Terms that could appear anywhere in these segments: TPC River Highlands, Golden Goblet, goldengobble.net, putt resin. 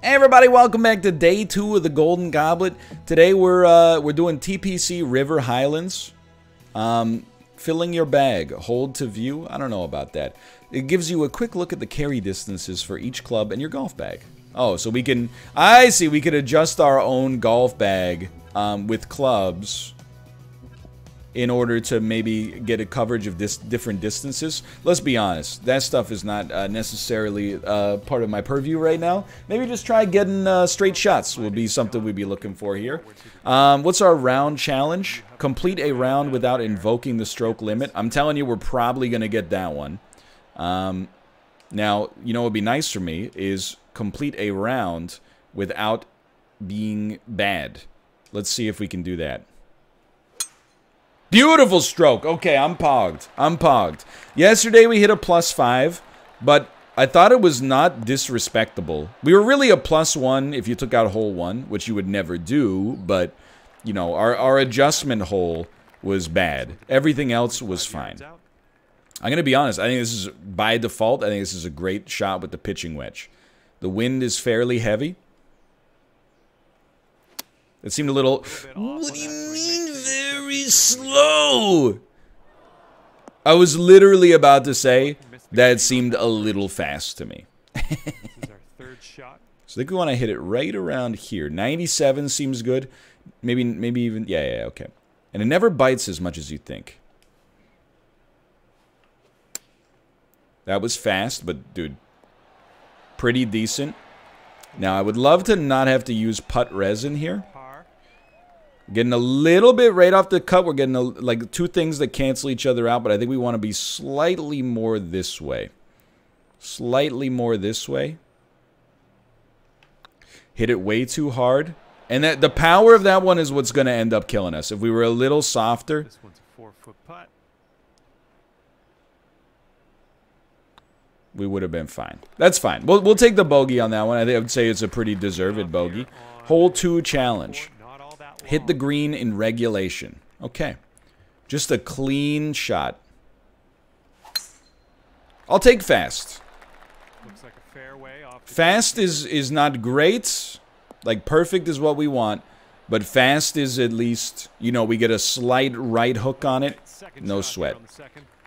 Hey everybody, welcome back to day 2 of the Golden Goblet. Today we're doing TPC River Highlands. Filling your bag, hold to view. I don't know about that. It gives you a quick look at the carry distances for each club and your golf bag. Oh, so we can, I see, we could adjust our own golf bag with clubs in order to maybe get a coverage of different distances. Let's be honest, that stuff is not necessarily part of my purview right now. Maybe just try getting straight shots would be something we'd be looking for here. What's our round challenge? Complete a round without invoking the stroke limit. I'm telling you, we're probably going to get that one. Now, you know what would be nice for me is complete a round without being bad. Let's see if we can do that. Beautiful stroke. Okay, I'm pogged. I'm pogged. Yesterday we hit a +5, but I thought it was not disrespectable. We were really a +1 if you took out hole 1, which you would never do, but, you know, our adjustment hole was bad. Everything else was fine. I'm going to be honest. I think this is, by default, I think this is a great shot with the pitching wedge. The wind is fairly heavy. It seemed a little... What do you mean very slow? I was literally about to say that it seemed a little fast to me. So I think we want to hit it right around here. 97 seems good. Maybe even... Yeah, okay. And it never bites as much as you think. That was fast, but dude, pretty decent. Now, I would love to not have to use putt resin here. Getting a little bit right off the cut. We're getting like two things that cancel each other out, but I think we want to be slightly more this way. Slightly more this way. Hit it way too hard. And that the power of that one is what's going to end up killing us. If we were a little softer. This one's a 4-foot putt. We would have been fine. That's fine. We'll take the bogey on that one. I think I would say it's a pretty deserved bogey. Hole 2 challenge. Hit the green in regulation. Okay. Just a clean shot. I'll take fast. Looks like a fairway off. Fast is not great. Like, perfect is what we want. But fast is at least, you know, we get a slight right hook on it. No sweat.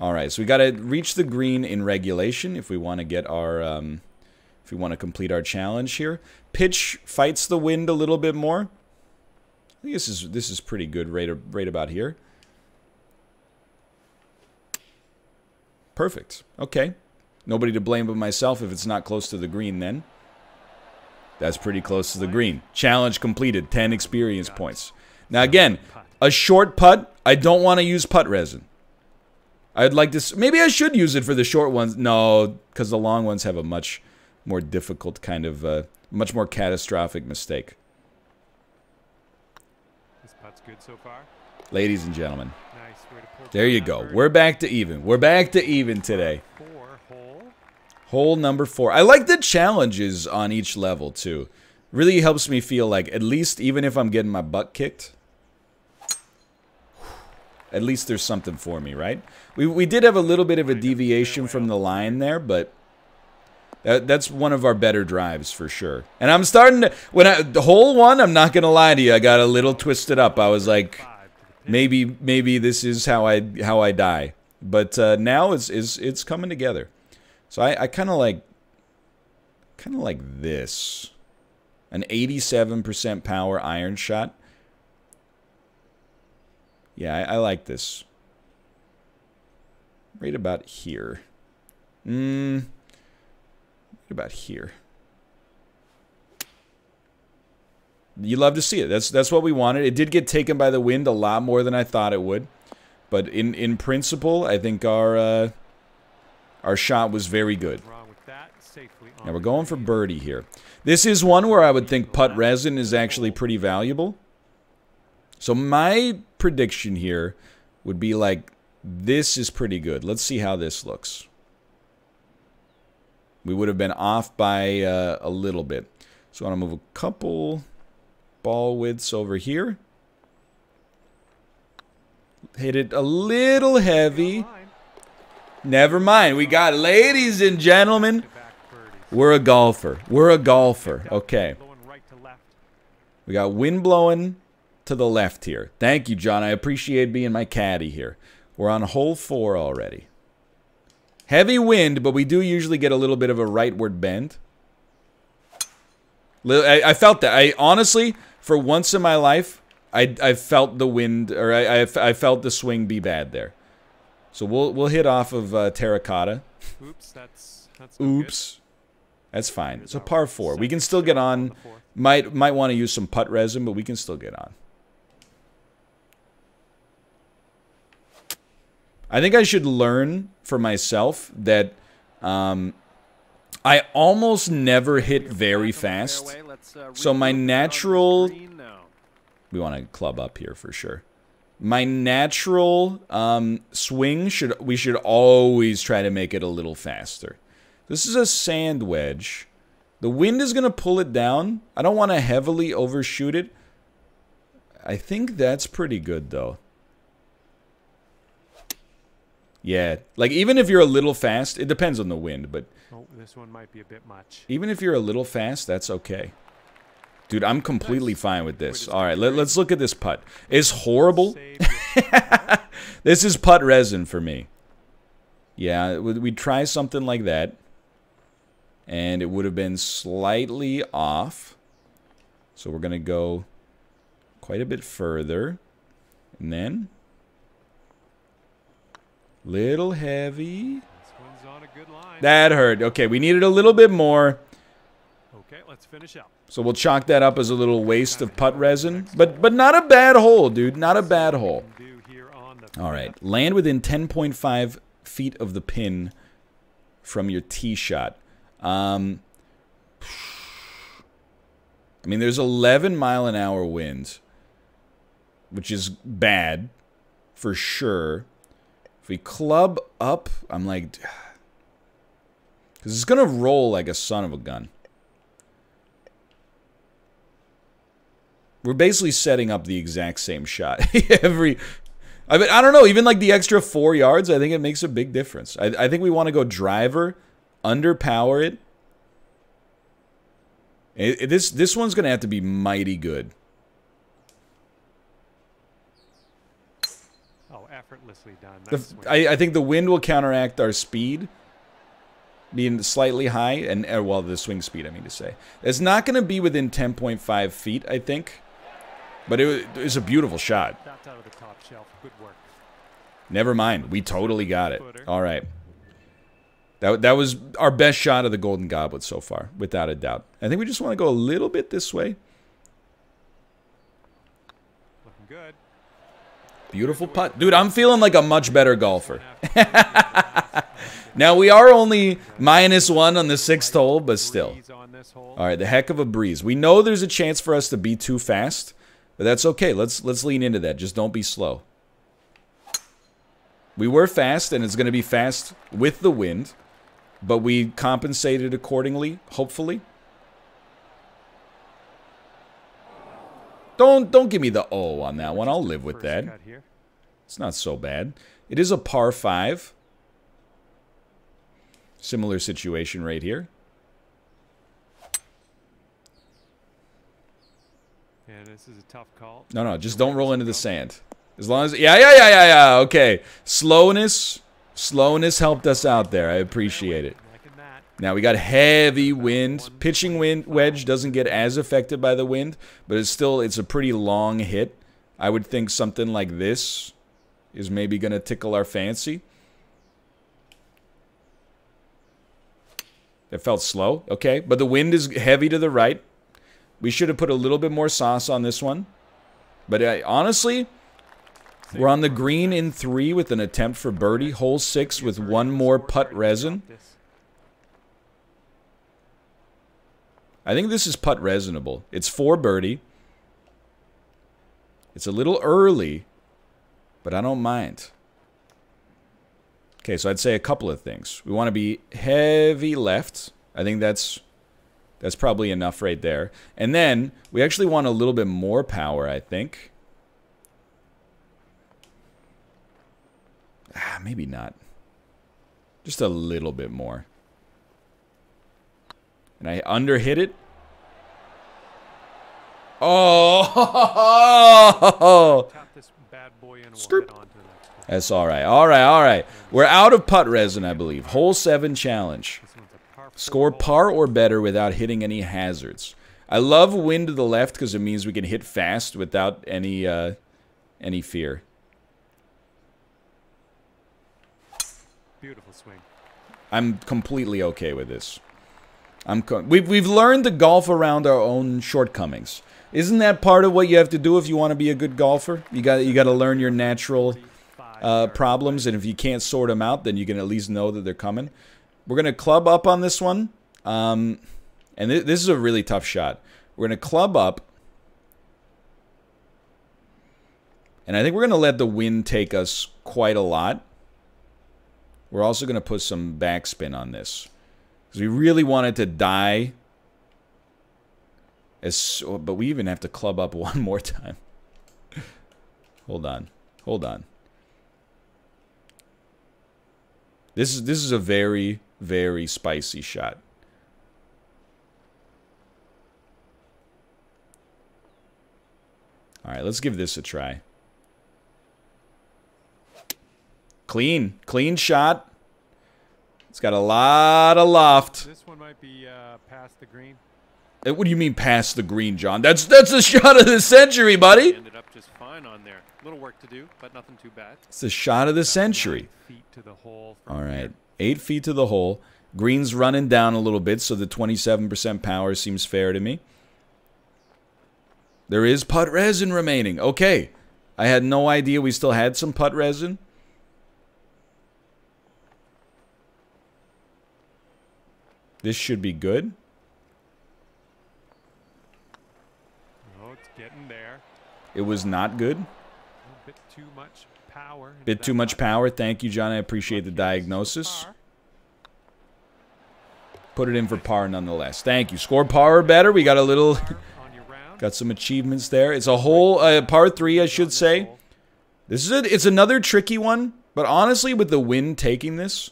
All right, so we got to reach the green in regulation if we want to get our, if we want to complete our challenge here. Pitch fights the wind a little bit more. I think this is pretty good right about here. Perfect. Okay. Nobody to blame but myself if it's not close to the green then. That's pretty close to the green. Challenge completed. 10 experience points. Now again, a short putt. I don't want to use putt resin. I'd like to... Maybe I should use it for the short ones. No, because the long ones have a much more difficult kind of... much more catastrophic mistake. Good so far. Ladies and gentlemen, there you go. We're back to even. We're back to even today. Hole number 4. I like the challenges on each level too. Really helps me feel like at least even if I'm getting my butt kicked, at least there's something for me, right? We did have a little bit of a deviation from the line there, but that's one of our better drives for sure. And I'm starting to... the hole 1, I'm not going to lie to you, I got a little twisted up. I was like, maybe this is how I die. But now it's coming together. So I kind of like this. An 87% power iron shot. Yeah, I like this. Right about here. About here. You love to see it. That's what we wanted. It did get taken by the wind a lot more than I thought it would, but in principle, I think our shot was very good. Now we're going for birdie here. This is one where I would think putt resin is actually pretty valuable. So my prediction here would be like, this is pretty good. Let's see how this looks. We would have been off by a little bit. So I want to move a couple ball widths over here. Hit it a little heavy. Never mind. We got, ladies and gentlemen, We're a golfer. We're a golfer. Okay. We got wind blowing to the left here. Thank you, John. I appreciate being my caddy here. We're on hole 4 already. Heavy wind, but we do usually get a little bit of a rightward bend. I felt that. I honestly, for once in my life, I felt the wind, or I felt the swing be bad there. So we'll hit off of terracotta. Oops, that's oops, that's fine. It's a par 4. We can still get on. Might want to use some putt resin, but we can still get on. I think I should learn for myself that I almost never hit very fast. So my natural... We want to club up here for sure. My natural swing, we should always try to make it a little faster. This is a sand wedge. The wind is going to pull it down. I don't want to heavily overshoot it. I think that's pretty good, though. Yeah, like even if you're a little fast, it depends on the wind, but... Oh, this one might be a bit much. Even if you're a little fast, that's okay. Dude, I'm completely fine with this. All right, let's look at this putt. It's horrible. This is putt resin for me. Yeah, we'd try something like that. And it would have been slightly off. So we're going to go quite a bit further. And then... Little heavy. This one's on a good line. That hurt. Okay, we needed a little bit more. Okay, let's finish up. So we'll chalk that up as a little waste of putt resin. But not a bad hole, dude. Not a bad hole. All right. Land within 10.5 feet of the pin from your tee shot. I mean, there's 11 mile an hour winds, which is bad for sure. If we club up, I'm like... Because it's going to roll like a son of a gun. We're basically setting up the exact same shot. I mean, I don't know. Even like the extra 4 yards, I think it makes a big difference. I think we want to go driver, underpower it. This one's going to have to be mighty good. Effortlessly done. I think the wind will counteract our speed being slightly high, and well, the swing speed, I mean to say. It's not going to be within 10.5 feet, I think, but it's a beautiful shot. Out of the top shelf. Good work. Never mind. We totally got it. All right. That was our best shot of the Golden Goblet so far, without a doubt. I think we just want to go a little bit this way. Looking good. Beautiful putt. Dude, I'm feeling like a much better golfer. Now, we are only -1 on the 6th hole, but still. All right, the heck of a breeze. We know there's a chance for us to be too fast, but that's okay. Let's lean into that. Just don't be slow. We were fast, and it's going to be fast with the wind, but we compensated accordingly, hopefully. Don't give me the O on that one. I'll live with that. It's not so bad. It is a par 5. Similar situation right here. Yeah, this is a tough call. No, just don't roll into the sand. As long as yeah. Okay. Slowness helped us out there. I appreciate it. Now, we got heavy wind. Pitching wind wedge doesn't get as affected by the wind, but it's a pretty long hit. I would think something like this is maybe going to tickle our fancy. It felt slow, okay, but the wind is heavy to the right. We should have put a little bit more sauce on this one. But honestly, we're on the green in 3 with an attempt for birdie. Hole 6 with one more putt resin. I think this is putt reasonable. It's 4 birdie. It's a little early, but I don't mind. Okay, so I'd say a couple of things. We want to be heavy left. I think that's probably enough right there. And then we actually want a little bit more power, I think. Maybe not. Just a little bit more. and I underhit it. Oh! Scoop. That's all right. All right, all right. We're out of putt resin, I believe. Hole 7 challenge. Score par or better without hitting any hazards. I love wind to the left because it means we can hit fast without any any fear. Beautiful swing. I'm completely okay with this. We've learned to golf around our own shortcomings. Isn't that part of what you have to do if you want to be a good golfer? You got to learn your natural problems, and if you can't sort them out, then you can at least know that they're coming. We're gonna club up on this one, and this is a really tough shot. We're gonna club up, and I think we're gonna let the wind take us quite a lot. We're also gonna put some backspin on this because we really wanted to die. But we even have to club up one more time. Hold on, hold on. This is a very, very spicy shot. All right, let's give this a try. Clean, clean shot. It's got a lot of loft. This one might be past the green. What do you mean past the green, John? That's the shot of the century, buddy. Ended up just fine on there. Little work to do, but nothing too bad. It's the shot of the century. 8 feet to the hole. All right, 8 feet to the hole. Green's running down a little bit, so the 27% power seems fair to me. There is putt resin remaining. Okay, I had no idea we still had some putt resin. This should be good. It was not good. Bit too much power. Bit too much power. Thank you, John. I appreciate the diagnosis. Put it in for par nonetheless. Thank you. Score par or better. We got a little... got some achievements there. It's a whole par 3, I should say. This is it. It's another tricky one. But honestly, with the wind taking this,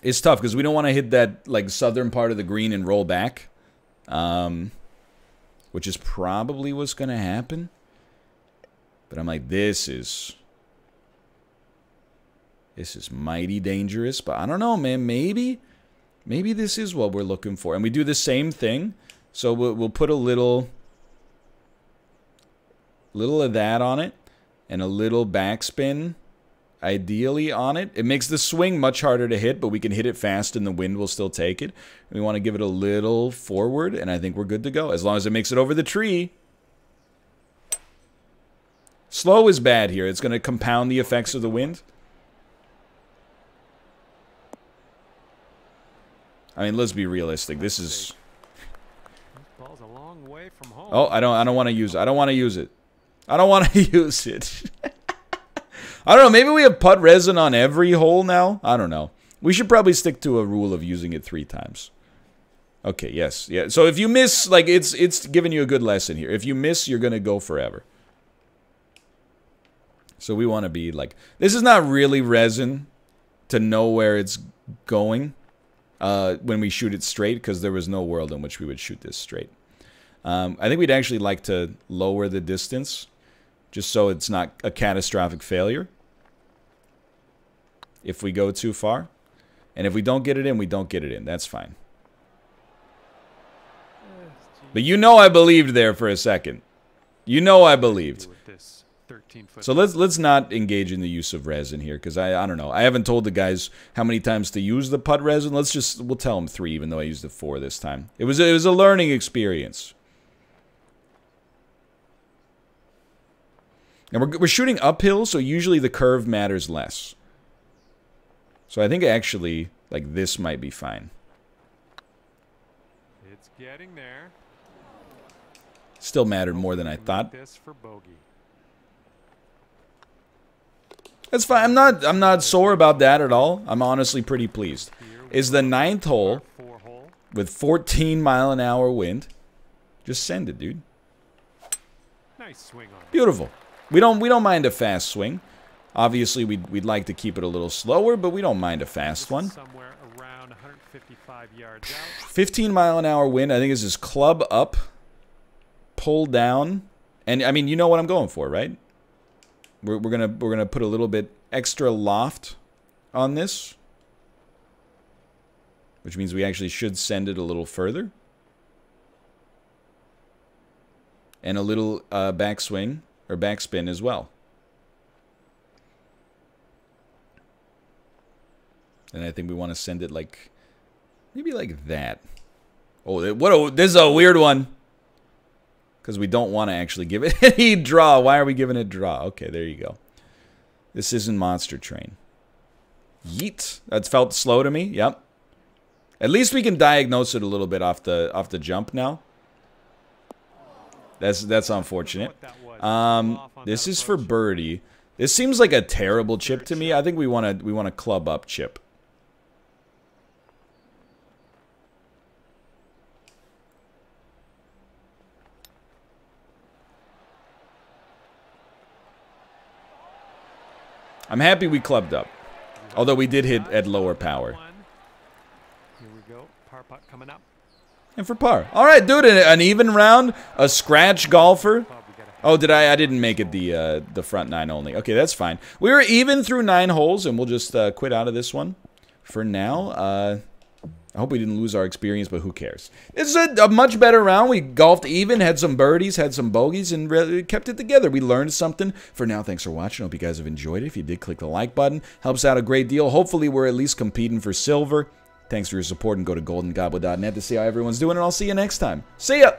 it's tough because we don't want to hit that like southern part of the green and roll back. Which is probably what's going to happen. But I'm like, this is mighty dangerous. But I don't know, man. Maybe this is what we're looking for. And we do the same thing. So we'll put a little of that on it. And a little backspin, ideally, on it. It makes the swing much harder to hit, but we can hit it fast and the wind will still take it. We want to give it a little forward, and I think we're good to go, as long as it makes it over the tree. Slow is bad here. It's going to compound the effects of the wind. I mean, let's be realistic. This is... oh, I don't want to use it. I don't want to use it. I don't want to use it. I don't know, maybe we have putt resin on every hole now? I don't know. We should probably stick to a rule of using it 3 times. Okay, yes. Yeah. So if you miss, like, it's giving you a good lesson here. If you miss, you're going to go forever. So we want to be like... this is not really resin to know where it's going when we shoot it straight, because there was no world in which we would shoot this straight. I think we'd actually like to lower the distance just so it's not a catastrophic failure if we go too far. And if we don't get it in, we don't get it in. That's fine. But you know I believed there for a second. You know I believed. So let's not engage in the use of resin here, because I don't know. I haven't told the guys how many times to use the putt resin. We'll tell them 3, even though I used it 4 this time. It was a learning experience. And we're shooting uphill, so usually the curve matters less. So I think actually, like, this might be fine. It's getting there. Still mattered more than I thought. That's fine. I'm not sore about that at all. I'm honestly pretty pleased. It's the 9th hole with 14-mile-an-hour wind. Just send it, dude. Nice swing on. Beautiful. We don't mind a fast swing. Obviously, we'd like to keep it a little slower, but we don't mind a fast one. 5 yards out. 15-mile-an-hour wind. I think this is club up, pull down, and I mean, you know what I'm going for, right? We're gonna put a little bit extra loft on this, which means we actually should send it a little further. And a little backswing or backspin as well. And I think we want to send it like, maybe like that. Oh, what a, this is a weird one. Because we don't want to actually give it any draw. Why are we giving it draw? Okay, there you go. This isn't Monster Train. Yeet. That felt slow to me. Yep. At least we can diagnose it a little bit off the jump now. That's unfortunate. This is for birdie. This seems like a terrible chip to me. I think we want to club up chip. I'm happy we clubbed up, although we did hit at lower power. Here we go. Par putt coming up. And for par. All right, dude, an even round, a scratch golfer. Oh, did I? I didn't make it the front nine only. Okay, that's fine. We were even through 9 holes, and we'll just quit out of this one for now. I hope we didn't lose our experience, but who cares? It's a much better round. We golfed even, had some birdies, had some bogeys, and really kept it together. We learned something. For now, thanks for watching. I hope you guys have enjoyed it. If you did, click the like button. Helps out a great deal. Hopefully, we're at least competing for silver. Thanks for your support, and go to goldengobble.net to see how everyone's doing, and I'll see you next time. See ya!